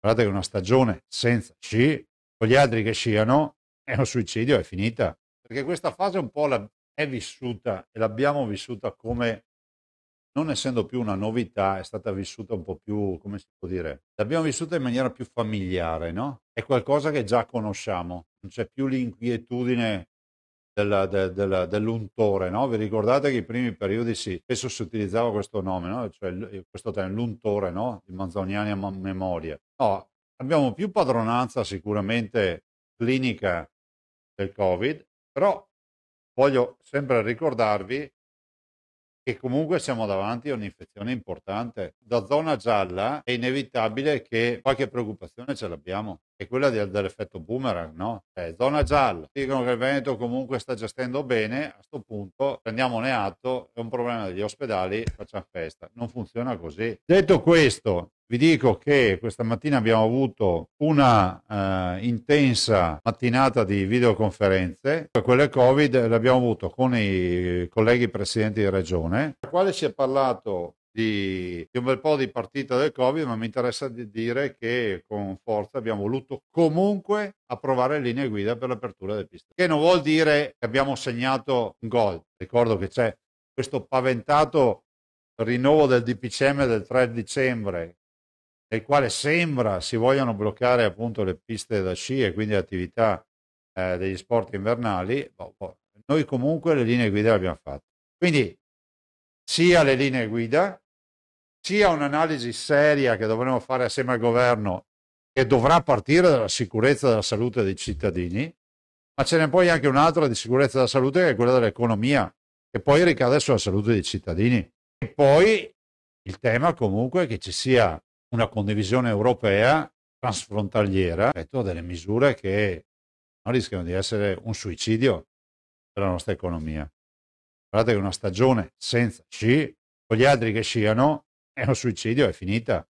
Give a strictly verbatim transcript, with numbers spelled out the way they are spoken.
Guardate che una stagione senza sci, con gli altri che sciano, è un suicidio, è finita. Perché questa fase un po' la, è vissuta e l'abbiamo vissuta come, non essendo più una novità, è stata vissuta un po' più, come si può dire, l'abbiamo vissuta in maniera più familiare, no? È qualcosa che già conosciamo, non c'è più l'inquietudine della, de, della, dell'untore, no? Vi ricordate che i primi periodi sì, spesso si utilizzava questo nome, no? Cioè questo termine, l'untore, no? Di manzoniana memoria. No, abbiamo più padronanza sicuramente clinica del Covid, però voglio sempre ricordarvi che comunque siamo davanti a un'infezione importante. Da zona gialla è inevitabile che qualche preoccupazione ce l'abbiamo, è quella dell'effetto boomerang, no? Cioè, zona gialla, dicono che il Veneto comunque sta gestendo bene, a sto punto prendiamone atto, è un problema degli ospedali, facciamo festa. Non funziona così. Detto questo, vi dico che questa mattina abbiamo avuto una eh, intensa mattinata di videoconferenze. Quelle Covid le abbiamo avuto con i colleghi presidenti di regione, al quale si è parlato Di, di un bel po' di partita del Covid, ma mi interessa di dire che con forza abbiamo voluto comunque approvare linee guida per l'apertura del piste, che non vuol dire che abbiamo segnato un gol. Ricordo che c'è questo paventato rinnovo del D P C M del tre dicembre, nel quale sembra si vogliano bloccare appunto le piste da sci e quindi attività eh, degli sport invernali. Boh, boh. Noi comunque le linee guida le abbiamo fatte, quindi sia le linee guida, sia un'analisi seria che dovremo fare assieme al governo, che dovrà partire dalla sicurezza della salute dei cittadini, ma ce n'è poi anche un'altra di sicurezza della salute, che è quella dell'economia, che poi ricade sulla salute dei cittadini. E poi il tema comunque è che ci sia una condivisione europea transfrontaliera rispetto a delle misure che rischiano di essere un suicidio per la nostra economia. Guardate che una stagione senza sci, con gli altri che sciano, è un suicidio, è finita.